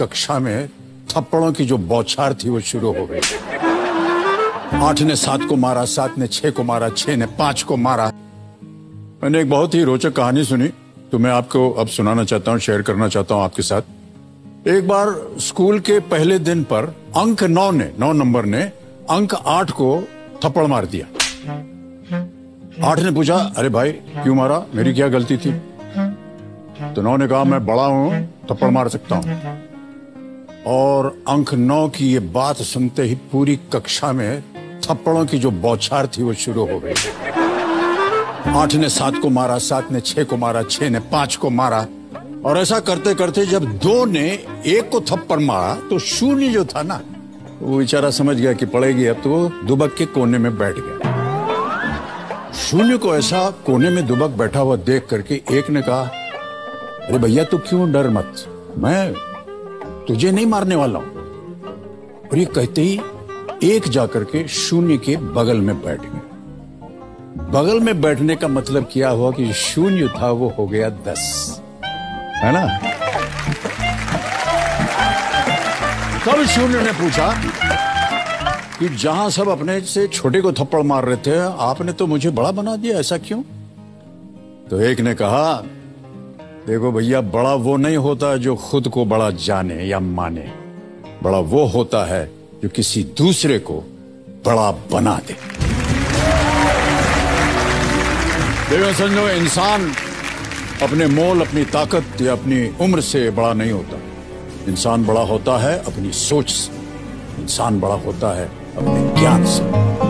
कक्षा में थप्पड़ों की जो बौछार थी वो शुरू हो गई। 8 ने 7 को मारा, 7 ने 6 को मारा, 6 ने 5 को मारा। मैंने एक बहुत ही रोचक कहानी सुनी तो मैं आपको अब सुनाना चाहता हूँ, शेयर करना चाहता हूँ आपके साथ। एक बार स्कूल के पहले दिन पर अंक 9 नंबर ने अंक 8 को थप्पड़ मार दिया। 8 ने पूछा, अरे भाई क्यों मारा, मेरी क्या गलती थी? तो 9 ने कहा, मैं बड़ा हूं, थप्पड़ मार सकता हूं। और अंक 9 की ये बात सुनते ही पूरी कक्षा में थप्पड़ों की जो बौछार थी वो शुरू हो गई। 8 ने 7 को मारा, 7 ने 6 को मारा, 6 ने 5 को मारा। और ऐसा करते करते जब 2 ने 1 को थप्पड़ मारा तो 0 जो था ना, वो बेचारा समझ गया कि पड़ेगी अब, तो वो दुबक के कोने में बैठ गया। 0 को ऐसा कोने में दुबक बैठा हुआ देख करके 1 ने कहा, अरे भैया तू क्यों डर मत, मैं तुझे नहीं मारने वाला हूं। और ये कहते ही 1 जाकर के 0 के बगल में बैठ गया। बगल में बैठने का मतलब क्या हुआ कि 0 था वो हो गया 10, है ना? तब 0 ने पूछा कि जहां सब अपने से छोटे को थप्पड़ मार रहे थे, आपने तो मुझे बड़ा बना दिया, ऐसा क्यों? तो 1 ने कहा, देखो भैया, बड़ा वो नहीं होता जो खुद को बड़ा जाने या माने, बड़ा वो होता है जो किसी दूसरे को बड़ा बना दे। देखो समझो, इंसान अपने मोल, अपनी ताकत या अपनी उम्र से बड़ा नहीं होता। इंसान बड़ा होता है अपनी सोच से, इंसान बड़ा होता है अपने ज्ञान से।